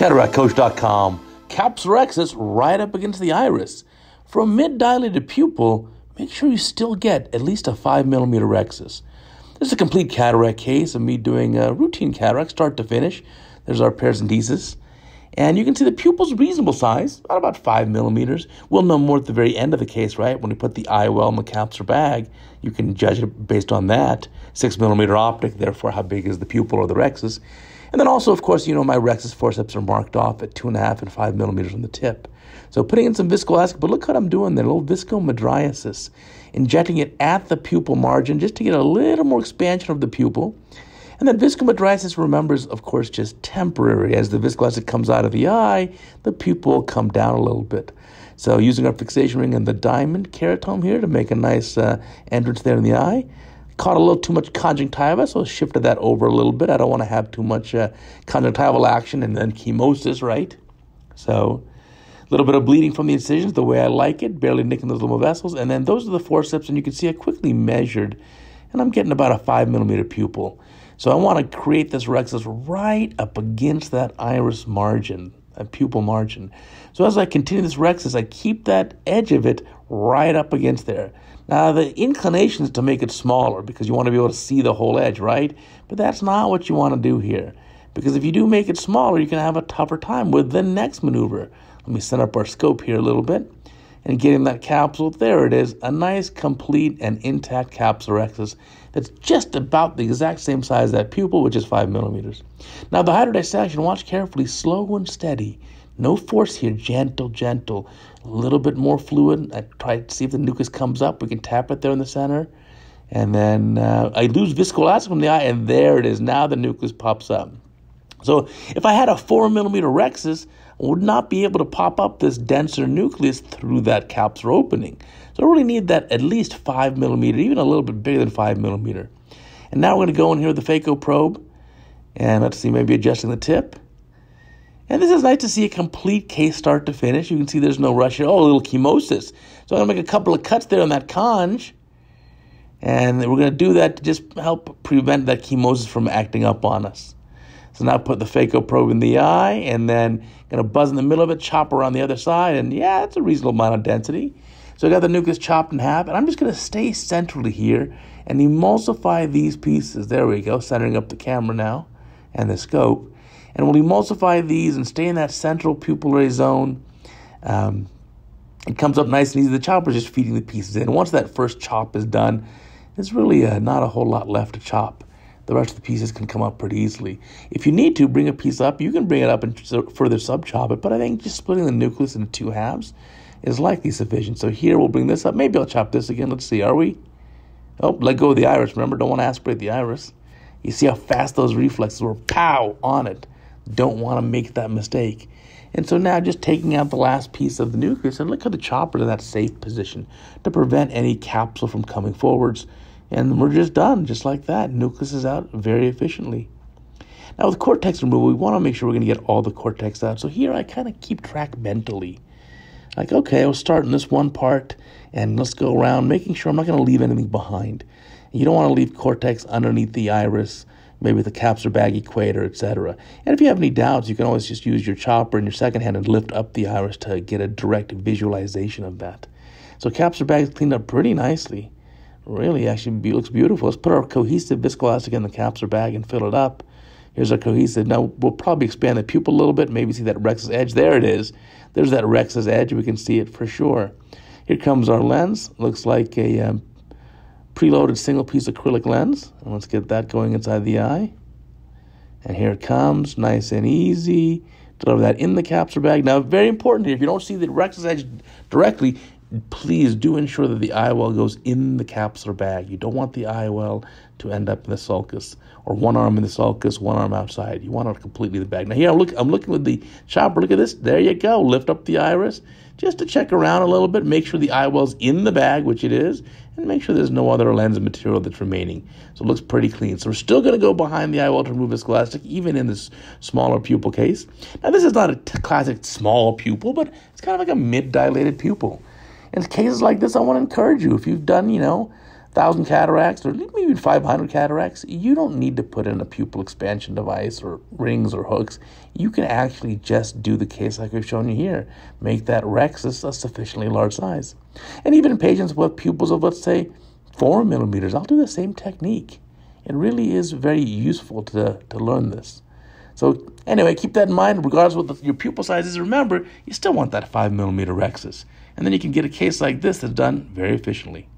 CataractCoach.com, capsulorhexis right up against the iris. From mid-dilated pupil, make sure you still get at least a 5mm rhexis. This is a complete cataract case of me doing a routine cataract, start to finish. There's our paracentesis. And you can see the pupil's reasonable size, about 5mm. We'll know more at the very end of the case, right? When we put the eye well in the capsular bag, you can judge it based on that. 6mm optic, therefore, how big is the pupil or the rhexis? And then also, of course, you know my rhexis forceps are marked off at 2.5 and 5mm from the tip. So putting in some viscoelastic, but look what I'm doing there, a little viscomadriasis, injecting it at the pupil margin just to get a little more expansion of the pupil. And then viscomadriasis, remember, is, of course, just temporary. As the viscoelastic comes out of the eye, the pupil will come down a little bit. So using our fixation ring and the diamond keratome here to make a nice entrance there in the eye. Caught a little too much conjunctiva, so shifted that over a little bit. I don't want to have too much conjunctival action and then chemosis, right? So a little bit of bleeding from the incisions, the way I like it, barely nicking those little vessels. And then those are the forceps, and you can see I quickly measured, and I'm getting about a 5mm pupil. So I want to create this rhexis right up against that iris margin, that pupil margin. So as I continue this rhexis, I keep that edge of it right up against there. Now the inclination is to make it smaller because you want to be able to see the whole edge, right? But that's not what you want to do here, because if you do make it smaller, you're going to have a tougher time with the next maneuver. Let me set up our scope here a little bit and get in that capsule. There it is, a nice, complete, and intact capsulorhexis that's just about the exact same size as that pupil, which is 5mm. Now, the hydrodissection, watch carefully, slow and steady. No force here, gentle, gentle. A little bit more fluid. I try to see if the nucleus comes up. We can tap it there in the center. And then I lose viscoelastic from the eye, and there it is. Now the nucleus pops up. So if I had a 4mm rhexis, I would not be able to pop up this denser nucleus through that capsular opening. So I really need that at least 5mm, even a little bit bigger than 5mm. And now we're going to go in here with the phaco probe. And let's see, maybe adjusting the tip. And this is nice to see a complete case start to finish. You can see there's no rush here. Oh, a little chemosis. So I'm going to make a couple of cuts there on that conj. And we're going to do that to just help prevent that chemosis from acting up on us. So now put the phaco probe in the eye, and then going to buzz in the middle of it, chopper on the other side, and yeah, that's a reasonable amount of density. So I got the nucleus chopped in half, and I'm just going to stay centrally here and emulsify these pieces. There we go, centering up the camera now and the scope. And we'll emulsify these and stay in that central pupillary zone. It comes up nice and easy. The chopper is just feeding the pieces in. Once that first chop is done, there's really not a whole lot left to chop. The rest of the pieces can come up pretty easily. If you need to bring a piece up, you can bring it up and further sub-chop it, but I think just splitting the nucleus into two halves is likely sufficient. So here we'll bring this up. Maybe I'll chop this again. Let's see, are we? Oh, let go of the iris. Remember, don't want to aspirate the iris. You see how fast those reflexes were, pow, on it. Don't want to make that mistake. And so now just taking out the last piece of the nucleus, and look how the chopper is in that safe position to prevent any capsule from coming forwards. And we're just done, just like that. Nucleus is out very efficiently. Now with cortex removal, we want to make sure we're going to get all the cortex out. So here I kind of keep track mentally. Like, okay, I'll start in this one part, and let's go around, making sure I'm not going to leave anything behind. You don't want to leave cortex underneath the iris, maybe the capsular bag, equator, etc. And if you have any doubts, you can always just use your chopper and your second hand and lift up the iris to get a direct visualization of that. So capsular bag is cleaned up pretty nicely. Really, actually, looks beautiful. Let's put our cohesive viscoelastic in the capsular bag and fill it up. Here's our cohesive. Now, we'll probably expand the pupil a little bit, maybe see that rhexis edge. There it is. There's that rhexis edge. We can see it for sure. Here comes our lens. Looks like a preloaded single-piece acrylic lens. And let's get that going inside the eye. And here it comes, nice and easy. Deliver that in the capsular bag. Now, very important here, if you don't see the rhexis edge directly, please do ensure that the eye well goes in the capsular bag. You don't want the eye well to end up in the sulcus, or one arm in the sulcus, one arm outside. You want it completely in the bag. Now here, I'm looking with the chopper. Look at this. There you go. Lift up the iris just to check around a little bit. Make sure the eye well's in the bag, which it is, and make sure there's no other lens material that's remaining. So it looks pretty clean. So we're still going to go behind the eye well to remove viscoelastic, even in this smaller pupil case. Now this is not a classic small pupil, but it's kind of like a mid-dilated pupil. In cases like this, I want to encourage you, if you've done, 1,000 cataracts or maybe even 500 cataracts, you don't need to put in a pupil expansion device or rings or hooks. You can actually just do the case like we've shown you here. Make that rhexis a sufficiently large size. And even in patients with pupils of, let's say, 4 millimeters, I'll do the same technique. It really is very useful to learn this. So anyway, keep that in mind. Regardless of what your pupil size is, remember, you still want that 5 millimeter rhexis. And then you can get a case like this that's done very efficiently.